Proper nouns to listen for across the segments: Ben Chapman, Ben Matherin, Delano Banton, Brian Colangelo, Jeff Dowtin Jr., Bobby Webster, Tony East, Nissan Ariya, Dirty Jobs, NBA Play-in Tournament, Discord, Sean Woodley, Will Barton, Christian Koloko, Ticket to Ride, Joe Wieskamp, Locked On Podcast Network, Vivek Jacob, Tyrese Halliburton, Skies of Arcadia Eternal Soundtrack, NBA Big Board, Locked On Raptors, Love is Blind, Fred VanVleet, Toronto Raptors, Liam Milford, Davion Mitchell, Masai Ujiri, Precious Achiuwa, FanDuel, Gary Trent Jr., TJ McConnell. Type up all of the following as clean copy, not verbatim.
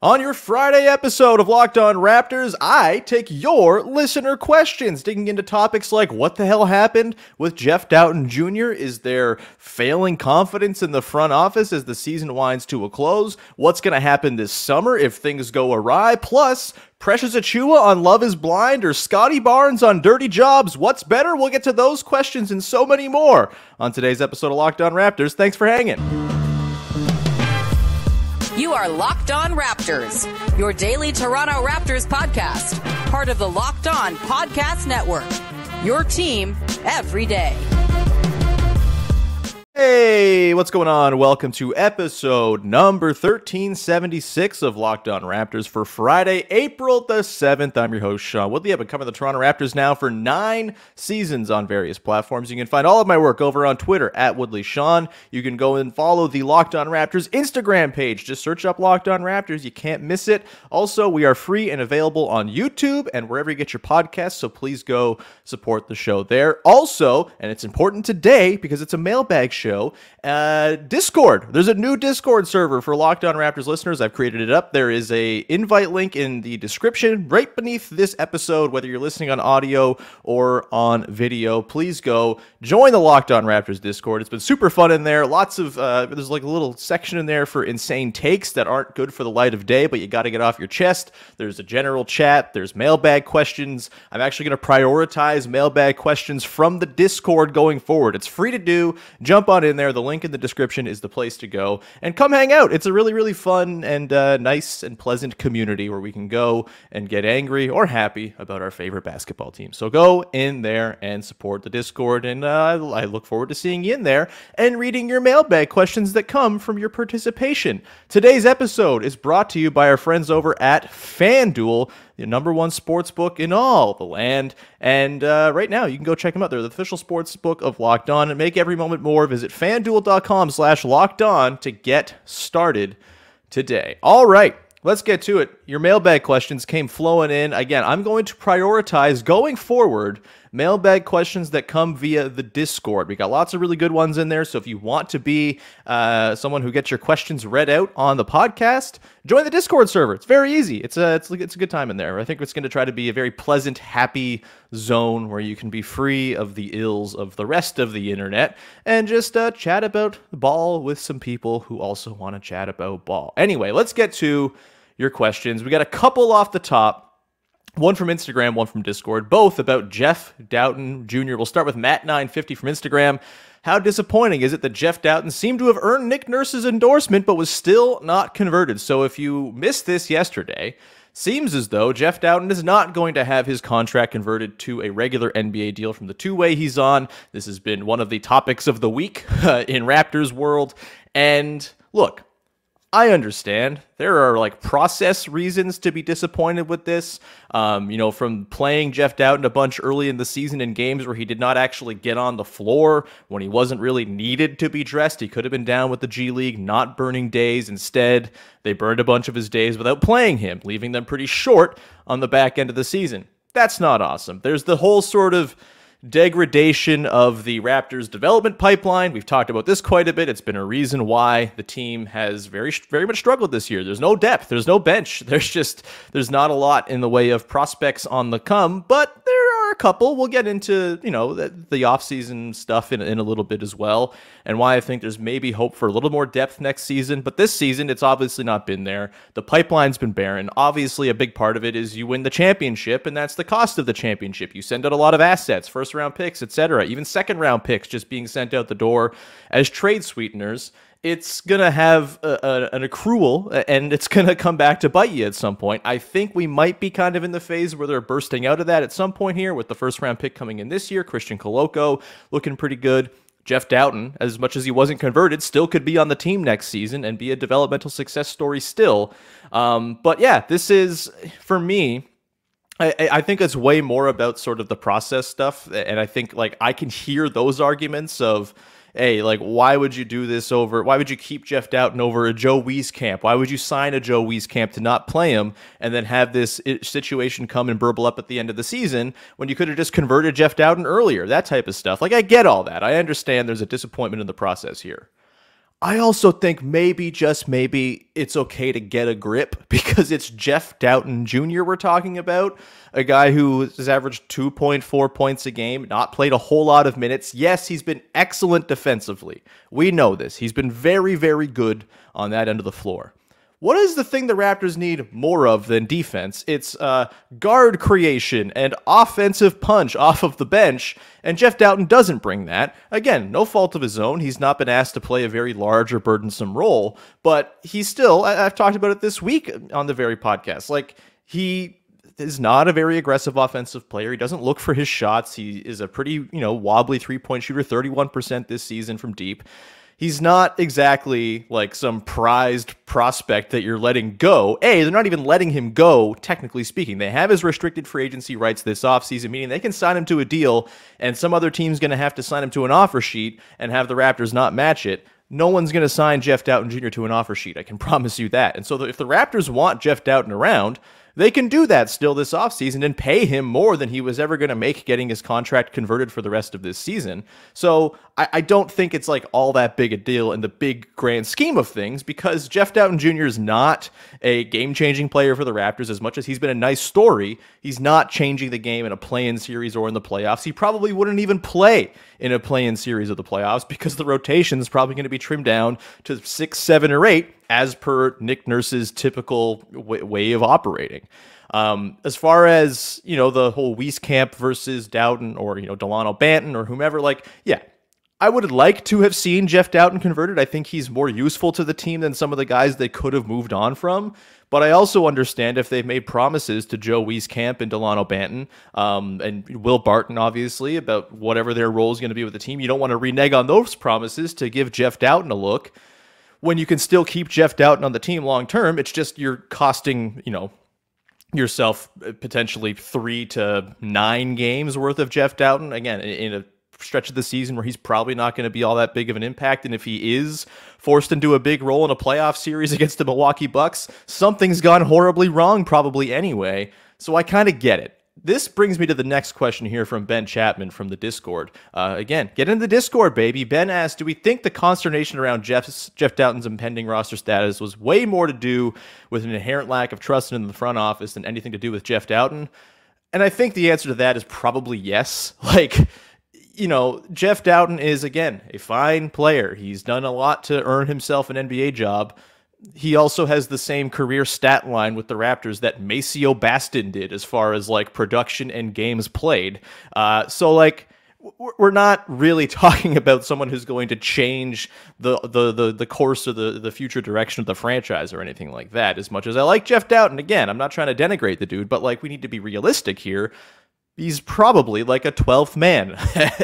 On your Friday episode of Locked On Raptors, I take your listener questions, digging into topics like what the hell happened with Jeff Dowtin Jr.? Is there failing confidence in the front office as the season winds to a close? What's going to happen this summer if things go awry? Plus, Precious Achiuwa on Love is Blind or Scottie Barnes on Dirty Jobs? What's better? We'll get to those questions and so many more on today's episode of Locked On Raptors. Thanks for hanging. You are Locked On Raptors, your daily Toronto Raptors podcast, part of the Locked On Podcast Network, your team every day. Hey, what's going on? Welcome to episode number 1376 of Locked On Raptors for Friday, April the 7th. I'm your host, Sean Woodley. I've been covering the Toronto Raptors now for 9 seasons on various platforms. You can find all of my work over on Twitter, @WoodleySean. You can go and follow the Locked On Raptors Instagram page. Just search up Locked On Raptors. You can't miss it. Also, we are free and available on YouTube and wherever you get your podcasts, so please go support the show there. Also, and it's important today because it's a mailbag show, Discord. There's a new Discord server for Locked On Raptors listeners. I've created it up. There is a invite link in the description right beneath this episode, whether you're listening on audio or on video. Please go join the Locked On Raptors Discord. It's been super fun in there. Lots of, there's like a little section in there for insane takes that aren't good for the light of day, but you got to get off your chest. There's a general chat. There's mailbag questions. I'm actually going to prioritize mailbag questions from the Discord going forward. It's free to do. Jump on in there. The link in the description is the place to go, and come hang out. It's a really, really fun and nice and pleasant community where we can go and get angry or happy about our favorite basketball team. So go in there and support the Discord, and I look forward to seeing you in there and reading your mailbag questions that come from your participation. Today's episode is brought to you by our friends over at FanDuel, the #1 sports book in all the land. And right now, you can go check them out. They're the official sports book of Locked On. And make every moment more. Visit FanDuel.com/LockedOn to get started today. All right, let's get to it. Your mailbag questions came flowing in. Again, I'm going to prioritize going forward mailbag questions that come via the Discord. We got lots of really good ones in there, so if you want to be someone who gets your questions read out on the podcast, join the Discord server. It's very easy. It's a good time in there. I think it's going to try to be a very pleasant, happy zone where you can be free of the ills of the rest of the internet and just chat about the ball with some people who also want to chat about ball. Anyway, let's get to your questions. We got a couple off the top. One from Instagram, one from Discord, both about Jeff Dowtin Jr. We'll start with Matt950 from Instagram. How disappointing is it that Jeff Dowtin seemed to have earned Nick Nurse's endorsement but was still not converted? So if you missed this yesterday, seems as though Jeff Dowtin is not going to have his contract converted to a regular NBA deal from the two-way he's on. This has been one of the topics of the week in Raptors world. And look, I understand there are like process reasons to be disappointed with this, you know, from playing Jeff Dowtin a bunch early in the season in games where he did not actually get on the floor when he wasn't really needed to be dressed. He could have been down with the G League, not burning days. Instead, they burned a bunch of his days without playing him, leaving them pretty short on the back end of the season. That's not awesome. There's the whole sort of degradation of the Raptors development pipeline. We've talked about this quite a bit. It's been a reason why the team has very much struggled this year. There's no depth. There's no bench. There's not a lot in the way of prospects on the come, but there are a couple. We'll get into, you know, the offseason stuff in a little bit as well, and why I think there's maybe hope for a little more depth next season. But this season, it's obviously not been there. The pipeline's been barren. Obviously, a big part of it is you win the championship, and that's the cost of the championship. You send out a lot of assets. First-round picks, etc., even second-round picks just being sent out the door as trade sweeteners. It's going to have an accrual, and it's going to come back to bite you at some point. I think we might be kind of in the phase where they're bursting out of that at some point here with the first-round pick coming in this year. Christian Koloko looking pretty good. Jeff Dowtin, as much as he wasn't converted, still could be on the team next season and be a developmental success story still. But yeah, this is, for me, I think it's way more about sort of the process stuff, and I think, like, I can hear those arguments of, hey, like, why would you do this over? Why would you keep Jeff Dowtin over a Joe Wieskamp? Why would you sign a Joe Wieskamp to not play him and then have this situation come and burble up at the end of the season when you could have just converted Jeff Dowtin earlier? That type of stuff. Like, I get all that. I understand there's a disappointment in the process here. I also think maybe, just maybe, it's okay to get a grip because it's Jeff Dowtin Jr. we're talking about, a guy who has averaged 2.4 points a game, not played a whole lot of minutes. Yes, he's been excellent defensively. We know this. He's been very, very good on that end of the floor. What is the thing the Raptors need more of than defense? It's guard creation and offensive punch off of the bench. And Jeff Dowtin doesn't bring that. Again, no fault of his own. He's not been asked to play a very large or burdensome role, but he still, I've talked about it this week on the very podcast, like he is not a very aggressive offensive player. He doesn't look for his shots. He is a pretty, wobbly three-point shooter, 31% this season from deep. He's not exactly like some prized prospect that you're letting go. A, they're not even letting him go, technically speaking. They have his restricted free agency rights this offseason, meaning they can sign him to a deal, and some other team's going to have to sign him to an offer sheet and have the Raptors not match it. No one's going to sign Jeff Dowtin Jr. to an offer sheet. I can promise you that. And so if the Raptors want Jeff Dowtin around, they can do that still this offseason and pay him more than he was ever going to make getting his contract converted for the rest of this season. So I don't think it's like all that big a deal in the big grand scheme of things because Jeff Dowtin Jr. is not a game-changing player for the Raptors. As much as he's been a nice story, he's not changing the game in a play-in series or in the playoffs. He probably wouldn't even play in a play-in series of the playoffs because the rotation is probably going to be trimmed down to 6, 7, or 8 as per Nick Nurse's typical way of operating. As far as, the whole Wieskamp versus Dowtin or, Delano Banton or whomever, like, yeah, I would like to have seen Jeff Dowtin converted. I think he's more useful to the team than some of the guys they could have moved on from. But I also understand if they've made promises to Joe Wieskamp and Delano Banton and Will Barton, obviously, about whatever their role is going to be with the team. You don't want to renege on those promises to give Jeff Dowtin a look when you can still keep Jeff Dowtin on the team long-term. It's just you're costing, yourself potentially 3 to 9 games worth of Jeff Dowtin. Again, in a stretch of the season where he's probably not going to be all that big of an impact. And if he is forced into a big role in a playoff series against the Milwaukee Bucks, something's gone horribly wrong probably anyway. So I kind of get it. This brings me to the next question here from Ben Chapman from the Discord. Again, get into the Discord, baby. Ben asked, do we think the consternation around Jeff Dowtin's impending roster status was way more to do with an inherent lack of trust in the front office than anything to do with Jeff Dowtin? And I think the answer to that is probably yes. Like, Jeff Dowtin is, again, a fine player. He's done a lot to earn himself an NBA job. He also has the same career stat line with the Raptors that Maceo Bastin did as far as, like, production and games played. So, like, we're not really talking about someone who's going to change the course or the future direction of the franchise or anything like that. As much as I like Jeff Dowtin, again, I'm not trying to denigrate the dude, but, like, we need to be realistic here. He's probably, like, a 12th man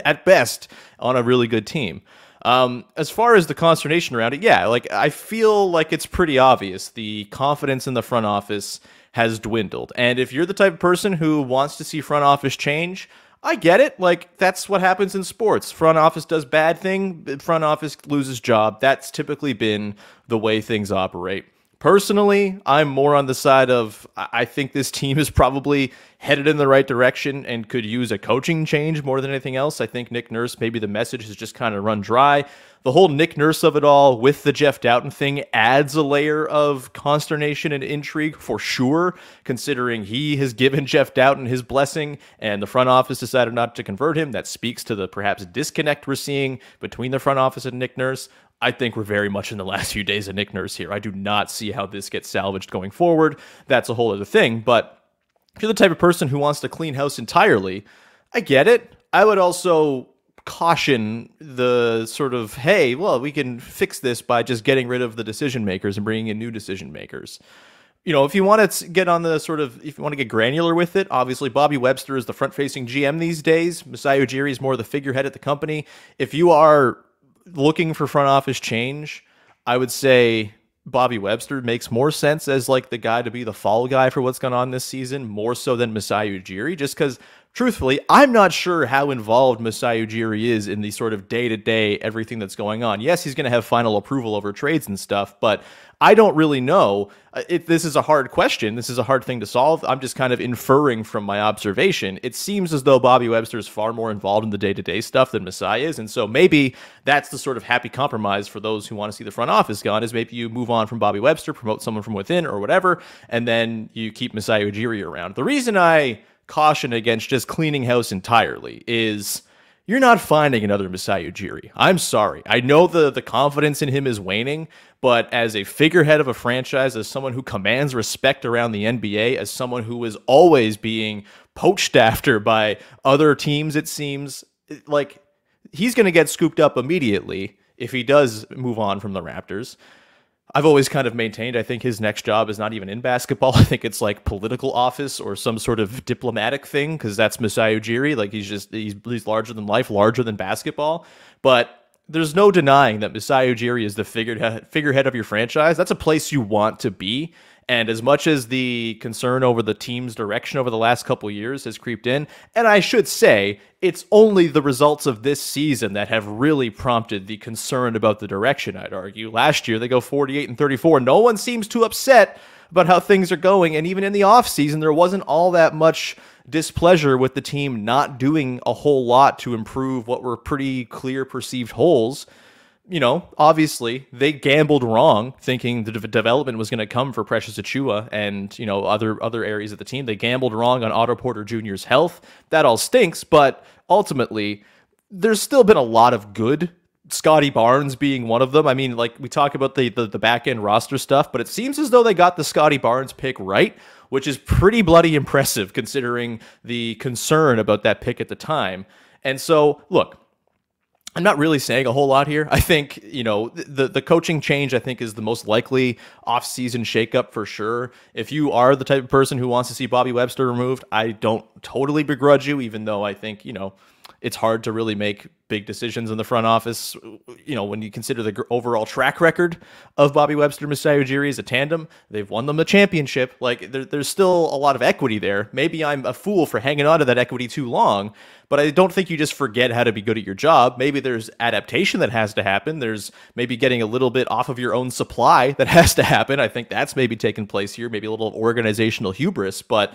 at best on a really good team. As far as the consternation around it, yeah, like, I feel like it's pretty obvious the confidence in the front office has dwindled. And if you're the type of person who wants to see front office change, I get it. Like, that's what happens in sports. Front office does bad thing, front office loses job. That's typically been the way things operate. Personally, I'm more on the side of I think this team is probably headed in the right direction and could use a coaching change more than anything else. I think Nick Nurse, maybe the message has just kind of run dry. The whole Nick Nurse of it all with the Jeff Dowtin thing adds a layer of consternation and intrigue for sure, considering he has given Jeff Dowtin his blessing and the front office decided not to convert him. That speaks to the perhaps disconnect we're seeing between the front office and Nick Nurse. I think we're very much in the last few days of Nick Nurse here. I do not see how this gets salvaged going forward. That's a whole other thing. But if you're the type of person who wants to clean house entirely, I get it. I would also caution the sort of, hey, well, we can fix this by just getting rid of the decision makers and bringing in new decision makers. If you want to get on the sort of, if you want to get granular with it, obviously Bobby Webster is the front-facing GM these days. Masai Ujiri is more the figurehead at the company. If you are looking for front office change, I would say Bobby Webster makes more sense as like the guy to be the fall guy for what's going on this season, more so than Masai Ujiri, just because truthfully, I'm not sure how involved Masai Ujiri is in the sort of day-to-day everything that's going on. Yes, he's going to have final approval over trades and stuff, but I don't really know. This is a hard question. This is a hard thing to solve. I'm just kind of inferring from my observation. It seems as though Bobby Webster is far more involved in the day-to-day stuff than Masai is, and so maybe that's the sort of happy compromise for those who want to see the front office gone, is maybe you move on from Bobby Webster, promote someone from within or whatever, and then you keep Masai Ujiri around. The reason I caution against just cleaning house entirely is you're not finding another Masai Ujiri. I'm sorry. I know the confidence in him is waning, but as a figurehead of a franchise, as someone who commands respect around the NBA, as someone who is always being poached after by other teams, it seems like he's going to get scooped up immediately if he does move on from the Raptors. I've always kind of maintained, I think his next job is not even in basketball. I think it's like political office or some sort of diplomatic thing, because that's Masai Ujiri. Like he's larger than life, larger than basketball. But there's no denying that Masai Ujiri is the figurehead of your franchise. That's a place you want to be. And as much as the concern over the team's direction over the last couple years has creeped in, and I should say it's only the results of this season that have really prompted the concern about the direction, I'd argue. Last year, they go 48-34. No one seems too upset about how things are going. And even in the offseason, there wasn't all that much displeasure with the team not doing a whole lot to improve what were pretty clear perceived holes. You know, obviously, they gambled wrong, thinking the development was going to come for Precious Achiuwa and, you know, other areas of the team. They gambled wrong on Otto Porter Jr.'s health. That all stinks, but ultimately, there's still been a lot of good, Scottie Barnes being one of them. I mean, like, we talk about the back-end roster stuff, but it seems as though they got the Scottie Barnes pick right, which is pretty bloody impressive considering the concern about that pick at the time. And so, look, I'm not really saying a whole lot here. I think, you know, the coaching change, I think, is the most likely off-season shakeup for sure. If you are the type of person who wants to see Bobby Webster removed, I don't totally begrudge you, even though I think, you know, it's hard to really make big decisions in the front office, you know, when you consider the overall track record of Bobby Webster and Masai Ujiri as a tandem. They've won them a championship. Like, there's still a lot of equity there. Maybe I'm a fool for hanging on to that equity too long, but I don't think you just forget how to be good at your job. Maybe there's adaptation that has to happen. There's maybe getting a little bit off of your own supply that has to happen. I think that's maybe taking place here, maybe a little organizational hubris, but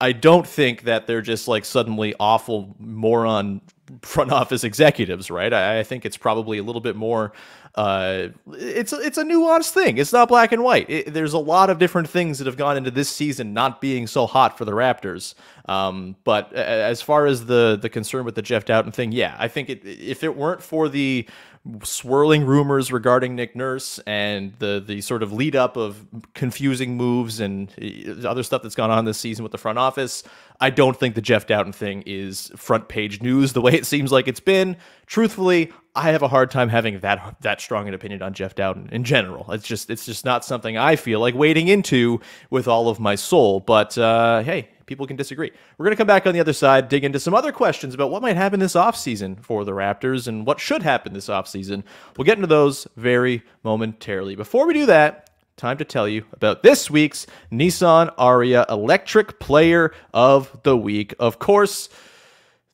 I don't think that they're just like suddenly awful moron front office executives, right? I think it's probably a little bit more, it's a nuanced thing. It's not black and white. There's a lot of different things that have gone into this season not being so hot for the Raptors. But as far as the concern with the Jeff Dowtin thing, yeah, I think if it weren't for the swirling rumors regarding Nick Nurse and the sort of lead up of confusing moves and other stuff that's gone on this season with the front office, I don't think the Jeff Dowtin thing is front page news the way it seems like it's been. Truthfully, I have a hard time having that strong an opinion on Jeff Dowtin in general. It's just not something I feel like wading into with all of my soul. But hey, people can disagree. We're going to come back on the other side, dig into some other questions about what might happen this offseason for the Raptors and what should happen this offseason. We'll get into those very momentarily. Before we do that, time to tell you about this week's Nissan Ariya Electric Player of the Week. Of course,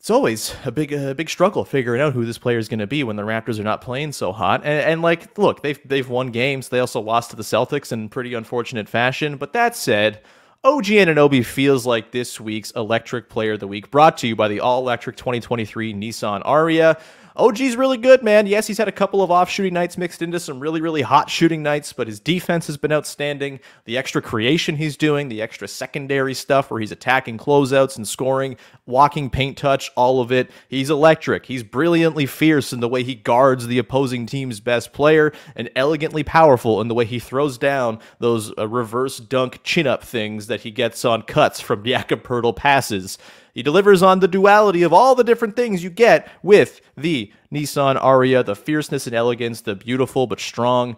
it's always a big struggle figuring out who this player is going to be when the Raptors are not playing so hot. And like, look, they've won games. They also lost to the Celtics in pretty unfortunate fashion. But that said, OG Anunoby feels like this week's Electric Player of the Week, brought to you by the all-electric 2023 Nissan Ariya. OG's really good, man. Yes, he's had a couple of off-shooting nights mixed into some really, really hot shooting nights, but his defense has been outstanding. The extra creation he's doing, the extra secondary stuff where he's attacking closeouts and scoring, walking paint touch, all of it. He's electric. He's brilliantly fierce in the way he guards the opposing team's best player and elegantly powerful in the way he throws down those reverse dunk chin-up things that he gets on cuts from Jakob Poeltl passes. He delivers on the duality of all the different things you get with the Nissan Ariya, the fierceness and elegance, the beautiful but strong.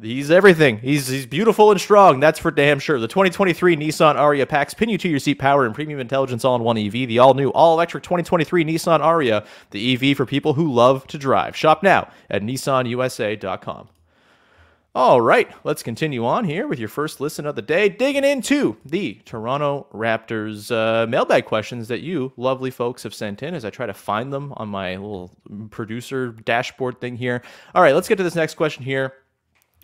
He's everything. He's beautiful and strong. That's for damn sure. The 2023 Nissan Ariya packs pin-you-to-your-seat power and premium intelligence all-in-one EV. The all-new, all-electric 2023 Nissan Ariya, the EV for people who love to drive. Shop now at nissanusa.com. All right, let's continue on here with your first listen of the day, digging into the Toronto Raptors mailbag questions that you lovely folks have sent in as I try to find them on my little producer dashboard thing here. All right, let's get to this next question here.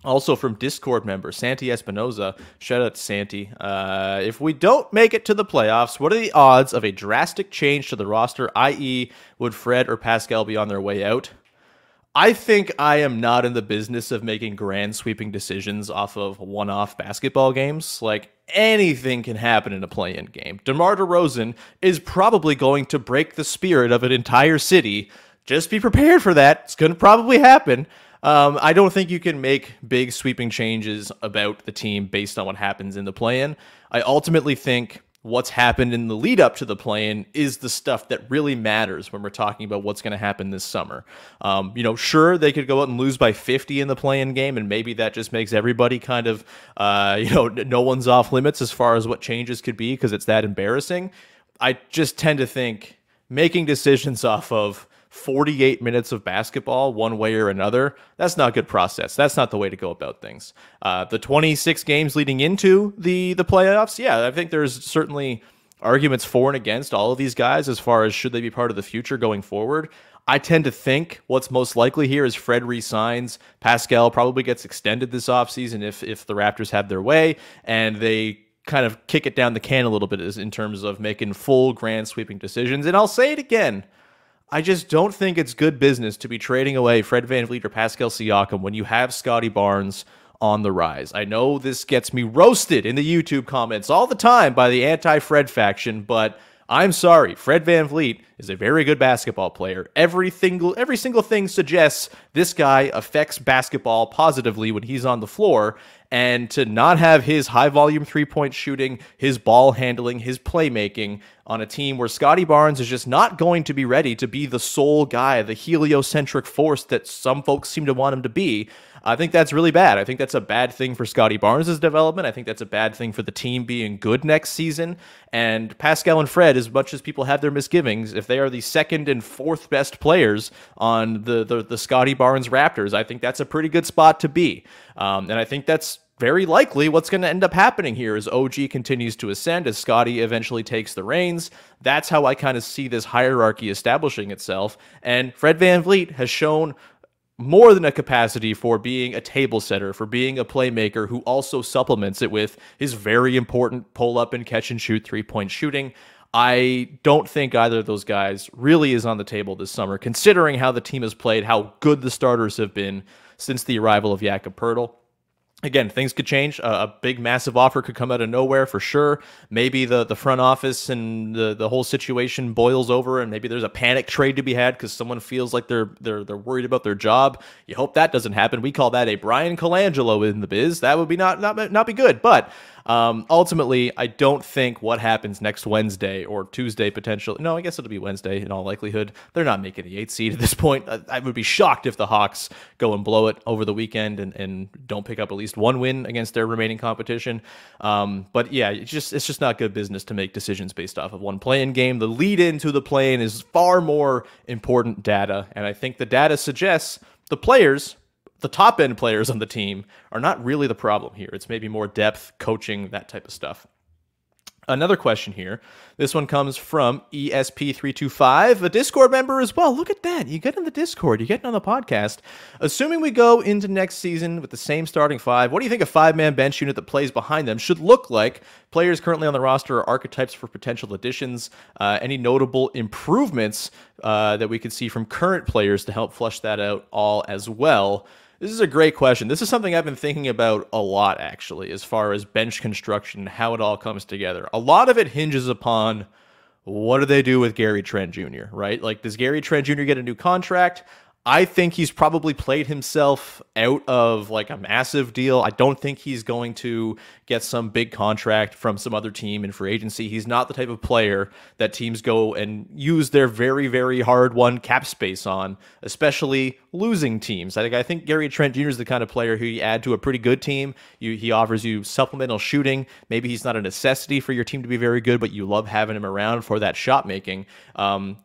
Also from Discord member Santi Espinoza. Shout out to Santi. If we don't make it to the playoffs, what are the odds of a drastic change to the roster, i.e. would Fred or Pascal be on their way out? I think I am not in the business of making grand sweeping decisions off of one-off basketball games. Like, anything can happen in a play-in game. DeMar DeRozan is probably going to break the spirit of an entire city. Just be prepared for that. It's going to probably happen. I don't think you can make big sweeping changes about the team based on what happens in the play-in. I ultimately think what's happened in the lead-up to the play-in is the stuff that really matters when we're talking about what's going to happen this summer. You know, sure, they could go out and lose by 50 in the play-in game, and maybe that just makes everybody kind of, you know, no one's off limits as far as what changes could be because it's that embarrassing. I just tend to think making decisions off of 48 minutes of basketball one way or another, that's not a good process. That's not the way to go about things. The 26 games leading into the playoffs, yeah, I think there's certainly arguments for and against all of these guys as far as should they be part of the future going forward. I tend to think what's most likely here is Fred resigns, Pascal probably gets extended this offseason if the Raptors have their way, and they kind of kick it down the can a little bit in terms of making full grand sweeping decisions. And I'll say it again, I just don't think it's good business to be trading away Fred VanVleet or Pascal Siakam when you have Scottie Barnes on the rise. I know this gets me roasted in the YouTube comments all the time by the anti-Fred faction, but I'm sorry. Fred VanVleet is a very good basketball player. Every single thing suggests this guy affects basketball positively when he's on the floor, and to not have his high-volume three-point shooting, his ball handling, his playmaking on a team where Scottie Barnes is just not going to be ready to be the sole guy, the heliocentric force that some folks seem to want him to be, I think that's really bad. I think that's a bad thing for Scottie Barnes' development. I think that's a bad thing for the team being good next season. And Pascal and Fred, as much as people have their misgivings, if they are the second and fourth best players on the Scottie Barnes Raptors, I think that's a pretty good spot to be. And I think that's very likely what's going to end up happening here as OG continues to ascend, as Scottie eventually takes the reins. That's how I kind of see this hierarchy establishing itself. And Fred VanVleet has shown more than a capacity for being a table setter, for being a playmaker who also supplements it with his very important pull-up and catch-and-shoot three-point shooting. I don't think either of those guys really is on the table this summer, considering how the team has played, how good the starters have been since the arrival of Jakob Poeltl. Again, things could change. A big, massive offer could come out of nowhere for sure. Maybe the front office and the whole situation boils over, and maybe there's a panic trade to be had because someone feels like they're worried about their job. You hope that doesn't happen. We call that a Brian Colangelo in the biz. That would be not be good. But ultimately, I don't think what happens next Wednesday or Tuesday potentially. No, I guess it'll be Wednesday in all likelihood. They're not making the 8th seed at this point. I would be shocked if the Hawks go and blow it over the weekend and don't pick up at least one win against their remaining competition. But yeah, it's just not good business to make decisions based off of one play-in game. The lead into the play-in is far more important data, and I think the data suggests the players, the top-end players on the team, are not really the problem here. It's maybe more depth, coaching, that type of stuff. Another question here. This one comes from ESP325, a Discord member as well. Look at that. You get in the Discord. You're getting on the podcast. Assuming we go into next season with the same starting five, what do you think a five-man bench unit that plays behind them should look like? Players currently on the roster are archetypes for potential additions. Any notable improvements that we could see from current players to help flush that out all as well? This is a great question. This is something I've been thinking about a lot, actually, as far as bench construction, how it all comes together. A lot of it hinges upon what do they do with Gary Trent Jr., right? Like, does Gary Trent Jr. get a new contract? I think he's probably played himself out of, like, a massive deal. I don't think he's going to get some big contract from some other team in free agency. He's not the type of player that teams go and use their very, very hard-won cap space on, especially losing teams. I think Gary Trent Jr. is the kind of player who you add to a pretty good team. He offers you supplemental shooting. Maybe he's not a necessity for your team to be very good, but you love having him around for that shot-making.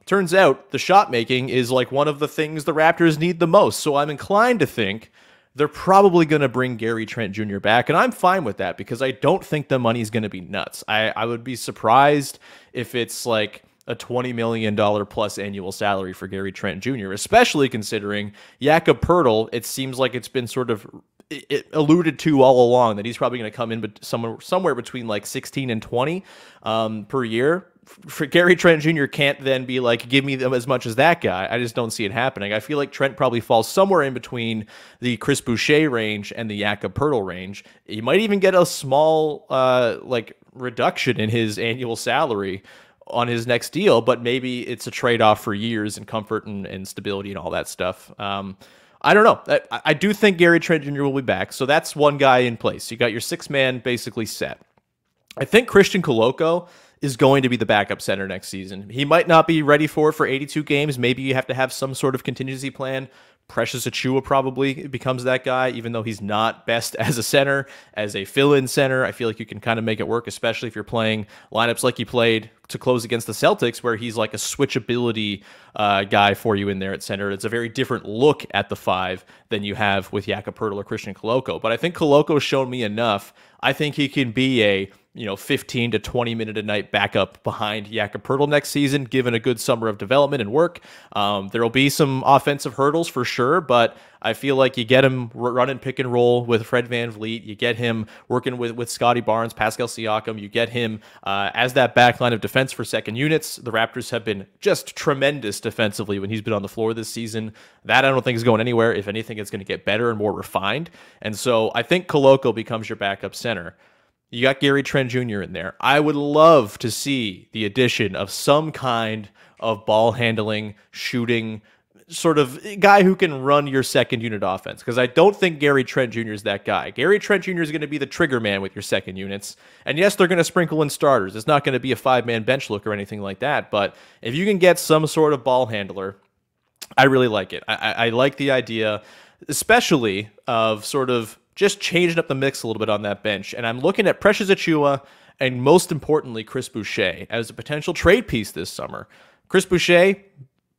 Turns out the shot-making is, like, one of the things the Raptors need the most, so I'm inclined to think they're probably going to bring Gary Trent Jr. back. And I'm fine with that because I don't think the money's going to be nuts. I would be surprised if it's like a $20 million plus annual salary for Gary Trent Jr., especially considering Jakob Poeltl, it seems like it's been sort of alluded to all along that he's probably going to come in but somewhere between like 16 and 20 per year. For Gary Trent Jr. can't then be like, give me them as much as that guy. I just don't see it happening. I feel like Trent probably falls somewhere in between the Chris Boucher range and the Jakob Poeltl range. You might even get a small like reduction in his annual salary on his next deal, but maybe it's a trade-off for years and comfort and stability and all that stuff. I don't know. I do think Gary Trent Jr. will be back, so that's one guy in place. You got your six-man basically set. I think Christian Koloko is going to be the backup center next season. He might not be ready for it for 82 games. Maybe you have to have some sort of contingency plan. Precious Achiuwa probably becomes that guy, even though he's not best as a center, as a fill-in center. I feel like you can kind of make it work, especially if you're playing lineups like he played to close against the Celtics, where he's like a switchability guy for you in there at center. It's a very different look at the five than you have with Jakob Poeltl or Christian Koloko. But I think Koloko's shown me enough. I think he can be a 15 to 20 minute a night backup behind Jakob Poeltl next season, given a good summer of development and work. There will be some offensive hurdles for sure, but I feel like you get him running pick and roll with Fred VanVleet. You get him working with Scottie Barnes, Pascal Siakam. You get him as that back line of defense for second units. The Raptors have been just tremendous defensively when he's been on the floor this season. That I don't think is going anywhere. If anything, it's going to get better and more refined. And so I think Koloko becomes your backup center. You got Gary Trent Jr. in there. I would love to see the addition of some kind of ball handling, shooting, sort of guy who can run your second unit offense, because I don't think Gary Trent Jr. is that guy. Gary Trent Jr. is going to be the trigger man with your second units. And yes, they're going to sprinkle in starters. It's not going to be a five-man bench look or anything like that. But if you can get some sort of ball handler, I really like it. I like the idea, especially of sort of just changing up the mix a little bit on that bench. And I'm looking at Precious Achiuwa and, most importantly, Chris Boucher as a potential trade piece this summer. Chris Boucher,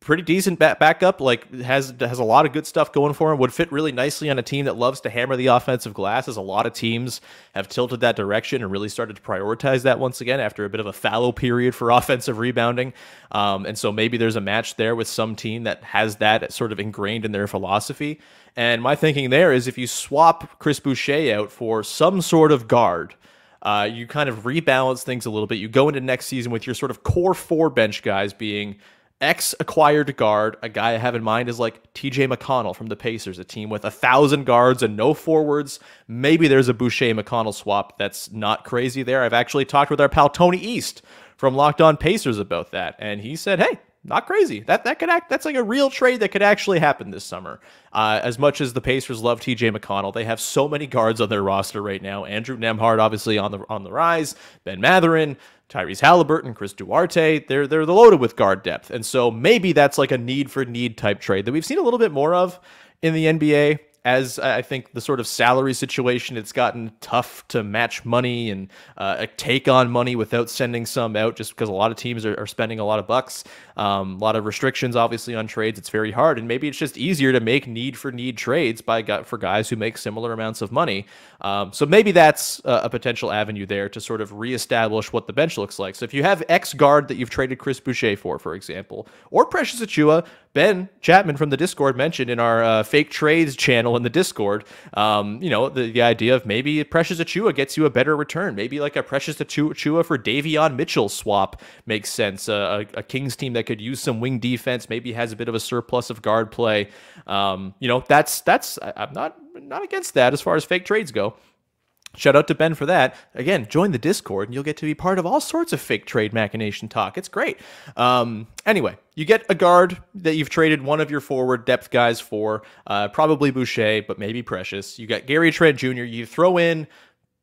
pretty decent backup, like has a lot of good stuff going for him, would fit really nicely on a team that loves to hammer the offensive glass, as a lot of teams have tilted that direction and really started to prioritize that once again after a bit of a fallow period for offensive rebounding. And so maybe there's a match there with some team that has that sort of ingrained in their philosophy. And my thinking there is if you swap Chris Boucher out for some sort of guard, you kind of rebalance things a little bit. You go into next season with your sort of core four bench guys being ex-acquired guard. A guy I have in mind is like TJ McConnell from the Pacers, a team with 1,000 guards and no forwards. Maybe there's a Boucher-McConnell swap that's not crazy there. I've actually talked with our pal Tony East from Locked On Pacers about that, and he said, hey, not crazy. That's like a real trade that could actually happen this summer. As much as the Pacers love TJ McConnell, they have so many guards on their roster right now. Andrew Nembhard, obviously on the rise. Ben Matherin, Tyrese Halliburton, Chris Duarte. They're loaded with guard depth, and so maybe that's like a need for need type trade that we've seen a little bit more of in the NBA. As I think the sort of salary situation, it's gotten tough to match money and take on money without sending some out, just because a lot of teams are spending a lot of bucks. A lot of restrictions, obviously, on trades. It's very hard, and maybe it's just easier to make need-for-need trades for guys who make similar amounts of money. So maybe that's a potential avenue there to sort of reestablish what the bench looks like. So if you have X-guard that you've traded Chris Boucher for example, or Precious Achiuwa, Ben Chapman from the Discord mentioned in our fake trades channel in the Discord, the idea of maybe Precious Achiuwa gets you a better return. Maybe like a Precious Achiuwa for Davion Mitchell swap makes sense. A Kings team that could use some wing defense, maybe has a bit of a surplus of guard play. I'm not against that as far as fake trades go. Shout out to Ben for that. Again, join the Discord and you'll get to be part of all sorts of fake trade machination talk. It's great. Anyway, you get a guard that you've traded one of your forward depth guys for, probably Boucher, but maybe Precious. You got Gary Trent Jr. You throw in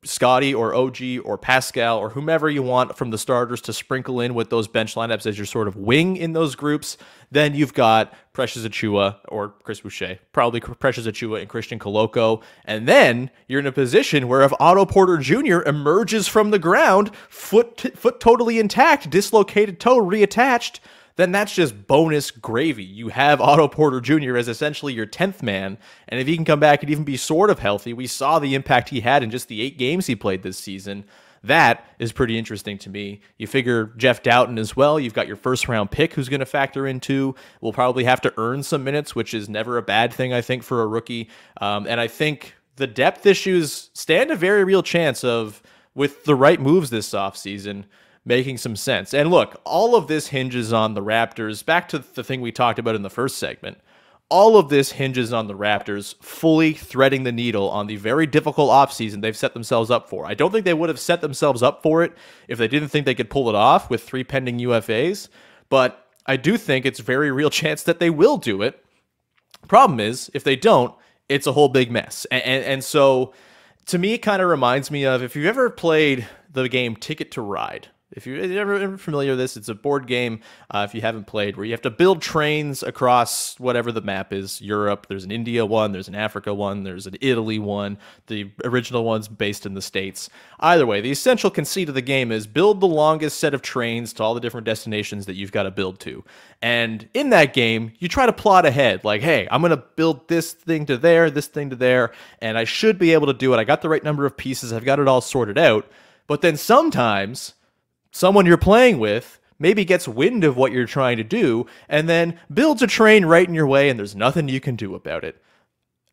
Scottie or OG or Pascal or whomever you want from the starters to sprinkle in with those bench lineups as your sort of wing in those groups. Then you've got Precious Achiuwa or Chris Boucher, probably Precious Achiuwa and Christian Koloko. And then you're in a position where if Otto Porter Jr. emerges from the ground, foot totally intact, dislocated toe reattached, then that's just bonus gravy. You have Otto Porter Jr. as essentially your 10th man, and if he can come back and even be sort of healthy, we saw the impact he had in just the 8 games he played this season. That is pretty interesting to me. You figure Jeff Dowtin as well. You've got your first-round pick who's going to factor in too. We'll probably have to earn some minutes, which is never a bad thing, I think, for a rookie. And I think the depth issues stand a very real chance of, with the right moves this offseason, making some sense. And look, all of this hinges on the Raptors. Back to the thing we talked about in the first segment. All of this hinges on the Raptors fully threading the needle on the very difficult offseason they've set themselves up for. I don't think they would have set themselves up for it if they didn't think they could pull it off with 3 pending UFAs, but I do think it's a very real chance that they will do it. Problem is, if they don't, it's a whole big mess. And so, to me, it kind of reminds me of, if you've ever played the game Ticket to Ride, if you're ever familiar with this, it's a board game, if you haven't played, where you have to build trains across whatever the map is. Europe, there's an India one, there's an Africa one, there's an Italy one. The original one's based in the States. Either way, the essential conceit of the game is build the longest set of trains to all the different destinations that you've got to build to. And in that game, you try to plot ahead. Like, hey, I'm going to build this thing to there, this thing to there, and I should be able to do it. I got the right number of pieces. I've got it all sorted out. But then sometimes someone you're playing with maybe gets wind of what you're trying to do and then builds a train right in your way, and there's nothing you can do about it.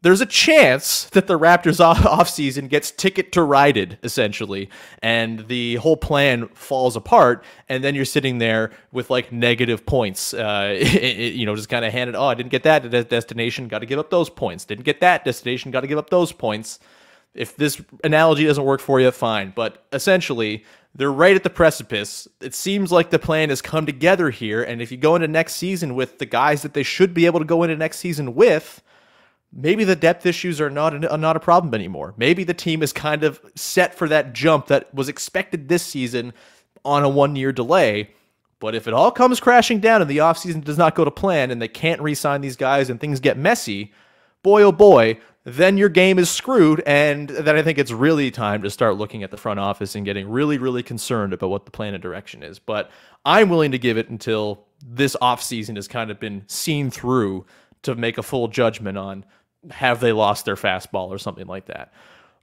There's a chance that the Raptors offseason gets ticket to ride-ed, essentially, and the whole plan falls apart, and then you're sitting there with, like, negative points. You know, just kind of handed, oh, I didn't get that destination, got to give up those points. Didn't get that destination, got to give up those points. If this analogy doesn't work for you, fine. But essentially, they're right at the precipice. It seems like the plan has come together here. And if you go into next season with the guys that they should be able to go into next season with, maybe the depth issues are not a problem anymore. Maybe the team is kind of set for that jump that was expected this season on a 1-year delay. But if it all comes crashing down and the offseason does not go to plan and they can't re-sign these guys and things get messy, boy, oh boy, then your game is screwed, and then I think it's really time to start looking at the front office and getting really, really concerned about what the plan and direction is. But I'm willing to give it until this offseason has kind of been seen through to make a full judgment on, have they lost their fastball or something like that.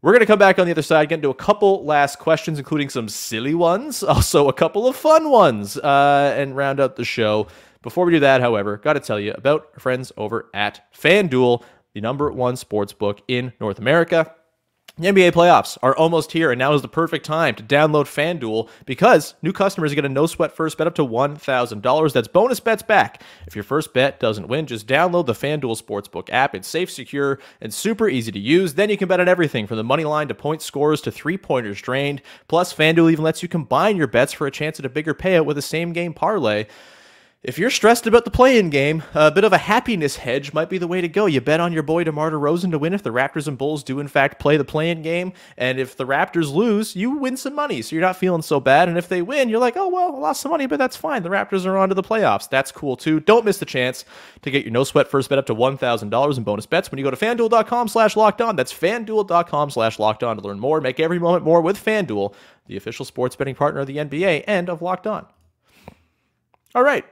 We're going to come back on the other side, get into a couple last questions, including some silly ones, also a couple of fun ones, and round out the show. Before we do that, however, got to tell you about our friends over at FanDuel, the #1 sports book in North America. The NBA playoffs are almost here, and now is the perfect time to download FanDuel, because new customers get a no-sweat first bet up to $1,000. That's bonus bets back. If your first bet doesn't win, just download the FanDuel Sportsbook app. It's safe, secure, and super easy to use. Then you can bet on everything from the money line to point scores to three-pointers drained. Plus, FanDuel even lets you combine your bets for a chance at a bigger payout with a same-game parlay. If you're stressed about the play-in game, a bit of a happiness hedge might be the way to go. You bet on your boy DeMar DeRozan to win if the Raptors and Bulls do, in fact, play the play-in game. And if the Raptors lose, you win some money, so you're not feeling so bad. And if they win, you're like, oh, well, I lost some money, but that's fine. The Raptors are on to the playoffs. That's cool, too. Don't miss the chance to get your no-sweat first bet up to $1,000 in bonus bets when you go to FanDuel.com/LockedOn. That's FanDuel.com/LockedOn to learn more. Make every moment more with FanDuel, the official sports betting partner of the NBA and of Locked On. All right.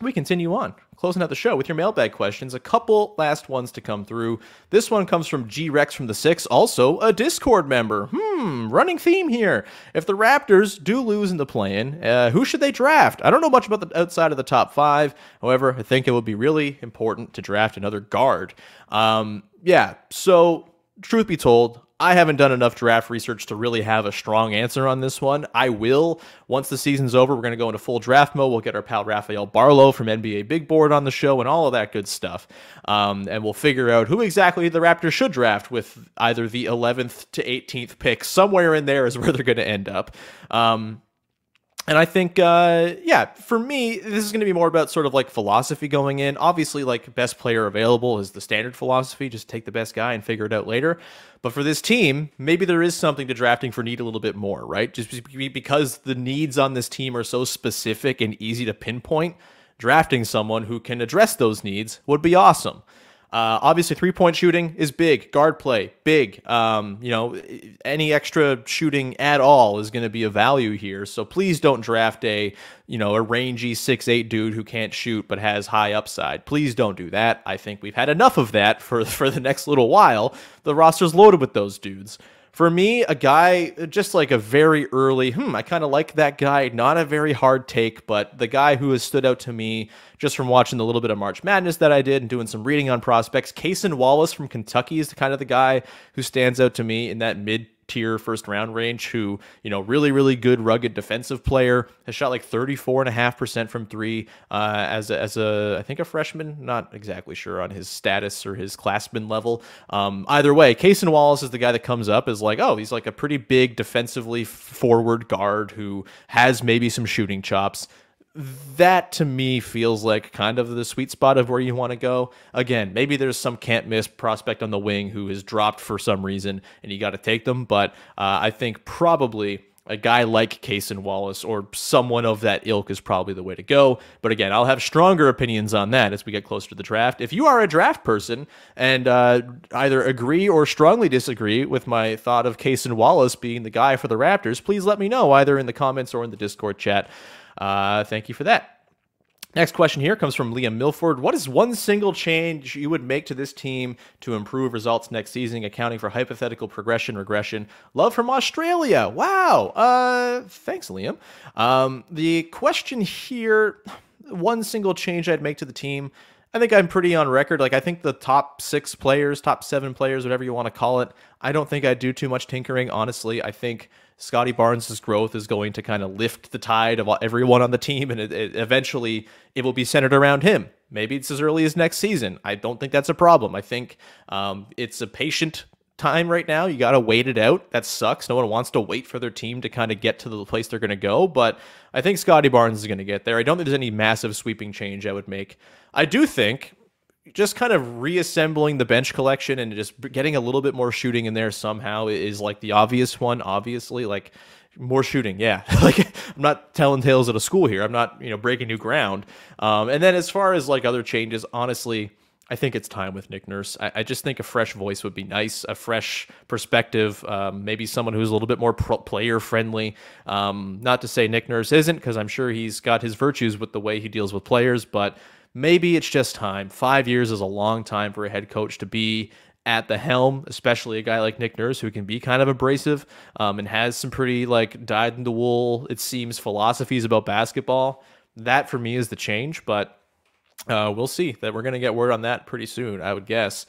We continue on, closing out the show with your mailbag questions. A couple last ones to come through. This one comes from G-Rex from the 6, also a Discord member. Running theme here. If the Raptors do lose in the play-in, who should they draft? I don't know much about the outside of the top 5. However, I think it would be really important to draft another guard. Yeah, so truth be told, I haven't done enough draft research to really have a strong answer on this one. I will. Once the season's over, we're going to go into full draft mode. We'll get our pal Raphael Barlow from NBA Big Board on the show and all of that good stuff. And we'll figure out who exactly the Raptors should draft with either the 11th to 18th pick. Somewhere in there is where they're going to end up. And I think, yeah, for me, this is going to be more about sort of like philosophy going in. Obviously, like, best player available is the standard philosophy. Just take the best guy and figure it out later. But for this team, maybe there is something to drafting for need a little bit more, right? Just because the needs on this team are so specific and easy to pinpoint, drafting someone who can address those needs would be awesome. Obviously, three-point shooting is big. Guard play, big. Any extra shooting at all is going to be a value here. So please don't draft a rangy 6'8" dude who can't shoot but has high upside. Please don't do that. I think we've had enough of that for the next little while. The roster's loaded with those dudes. For me, a guy, just like a very early, I kind of like that guy, not a very hard take, but the guy who has stood out to me just from watching the little bit of March Madness that I did and doing some reading on prospects, Cason Wallace from Kentucky is kind of the guy who stands out to me in that mid-tier first-round range who, really, really good, rugged defensive player, has shot like 34.5% from three as a freshman. Not exactly sure on his status or his classman level. Either way, Cason Wallace is the guy that comes up as like, oh, he's like a pretty big defensively forward guard who has maybe some shooting chops. That to me feels like kind of the sweet spot of where you want to go. Again, maybe there's some can't miss prospect on the wing who is dropped for some reason and you got to take them. But I think probably a guy like Cason Wallace or someone of that ilk is probably the way to go. But again, I'll have stronger opinions on that as we get closer to the draft. If you are a draft person and either agree or strongly disagree with my thought of Cason Wallace being the guy for the Raptors, please let me know either in the comments or in the Discord chat. Thank you for that. Next question here comes from Liam Milford. What is one single change you would make to this team to improve results next season, accounting for hypothetical progression, regression? Love from Australia. Wow. Thanks, Liam. The question here, one single change I'd make to the team. I think I'm pretty on record. Like, I think the top six players, top seven players, whatever you want to call it, I don't think I do too much tinkering, honestly. I think Scottie Barnes' growth is going to kind of lift the tide of everyone on the team, and eventually it will be centered around him. Maybe it's as early as next season. I don't think that's a problem. I think it's a patient time right now. You got to wait it out. That sucks. No one wants to wait for their team to kind of get to the place they're going to go, but I think Scottie Barnes is going to get there. I don't think there's any massive sweeping change I would make. I do think just kind of reassembling the bench collection and just getting a little bit more shooting in there somehow is like the obvious one, obviously. Like, more shooting, yeah. Like, I'm not telling tales out of school here. I'm not, breaking new ground. And then as far as like other changes, honestly, I think it's time with Nick Nurse. I just think a fresh voice would be nice, a fresh perspective, maybe someone who's a little bit more player-friendly. Not to say Nick Nurse isn't, because I'm sure he's got his virtues with the way he deals with players, but maybe it's just time. 5 years is a long time for a head coach to be at the helm, especially a guy like Nick Nurse who can be kind of abrasive and has some pretty like dyed-in-the-wool, it seems, philosophies about basketball. That, for me, is the change, but we'll see. That we're going to get word on that pretty soon, I would guess.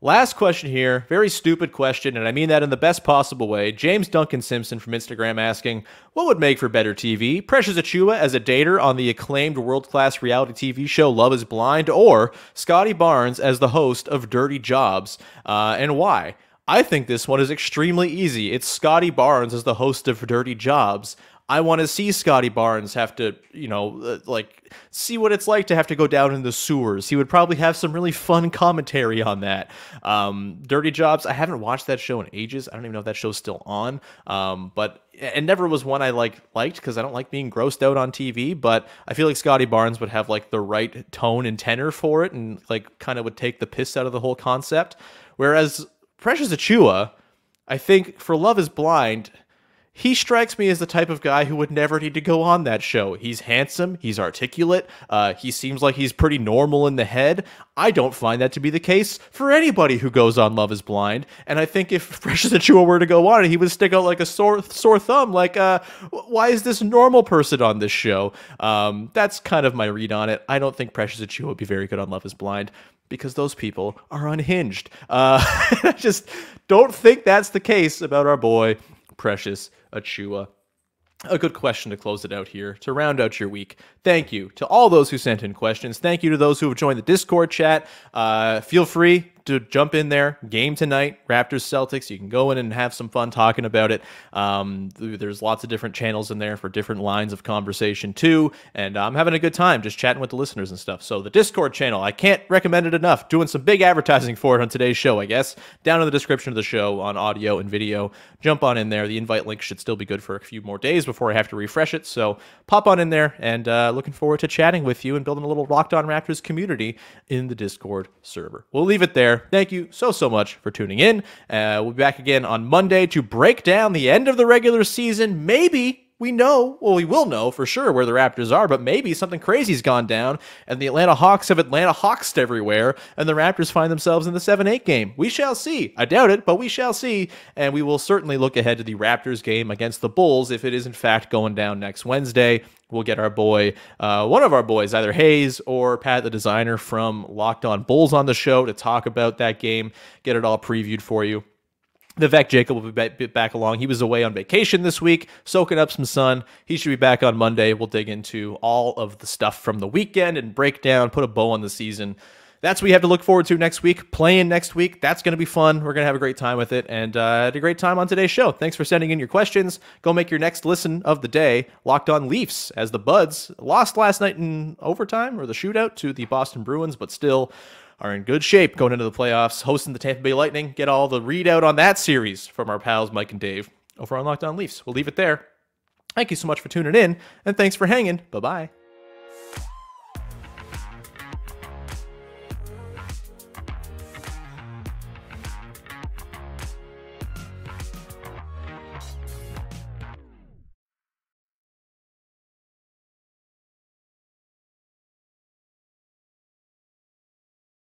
Last question here, very stupid question, and I mean that in the best possible way. James Duncan Simpson from Instagram asking, what would make for better TV? Precious Achiuwa as a dater on the acclaimed world-class reality TV show Love is Blind, or Scottie Barnes as the host of Dirty Jobs, and why? I think this one is extremely easy. It's Scottie Barnes as the host of Dirty Jobs. I want to see Scottie Barnes have to, see what it's like to have to go down in the sewers. He would probably have some really fun commentary on that. Dirty Jobs, I haven't watched that show in ages. I don't even know if that show's still on. But it never was one I liked because I don't like being grossed out on TV. But I feel like Scottie Barnes would have like the right tone and tenor for it, and like kind of would take the piss out of the whole concept. Whereas Precious Achiuwa, I think for Love is Blind, he strikes me as the type of guy who would never need to go on that show. He's handsome. He's articulate. He seems like he's pretty normal in the head. I don't find that to be the case for anybody who goes on Love is Blind. And I think if Precious Achiuwa were to go on it, he would stick out like a sore thumb. Like, why is this normal person on this show? That's kind of my read on it. I don't think Precious Achiuwa would be very good on Love is Blind, because those people are unhinged. I just don't think that's the case about our boy Precious Achiuwa. A good question to close it out here, to round out your week. Thank you to all those who sent in questions. Thank you to those who have joined the Discord chat. Feel free, to jump in there. Game tonight, Raptors-Celtics. You can go in and have some fun talking about it. There's lots of different channels in there for different lines of conversation too. And I'm having a good time just chatting with the listeners and stuff. So the Discord channel, I can't recommend it enough. Doing some big advertising for it on today's show, I guess. Down in the description of the show on audio and video. Jump on in there. The invite link should still be good for a few more days before I have to refresh it. So pop on in there, and looking forward to chatting with you and building a little Locked On Raptors community in the Discord server. We'll leave it there. Thank you so much for tuning in. We'll be back again on Monday to break down the end of the regular season. Maybe we know, well, we will know for sure where the Raptors are, but maybe something crazy's gone down and the Atlanta Hawks have Atlanta Hawksed everywhere and the Raptors find themselves in the 7-8 game. We shall see. I doubt it, but we shall see. And we will certainly look ahead to the Raptors game against the Bulls if it is in fact going down next Wednesday. We'll get our boy, one of our boys, either Hayes or Pat the Designer from Locked On Bulls on the show to talk about that game, get it all previewed for you. Vivek Jacob will be back along. He was away on vacation this week, soaking up some sun. He should be back on Monday. We'll dig into all of the stuff from the weekend and break down, put a bow on the season. That's what we have to look forward to next week. Play-in next week. That's going to be fun. We're going to have a great time with it. And had a great time on today's show. Thanks for sending in your questions. Go make your next listen of the day. Locked On Leafs, as the Buds lost last night in overtime or the shootout to the Boston Bruins, but still are in good shape going into the playoffs, hosting the Tampa Bay Lightning. Get all the readout on that series from our pals Mike and Dave over on Locked On Leafs. We'll leave it there. Thank you so much for tuning in, and thanks for hanging. Bye-bye.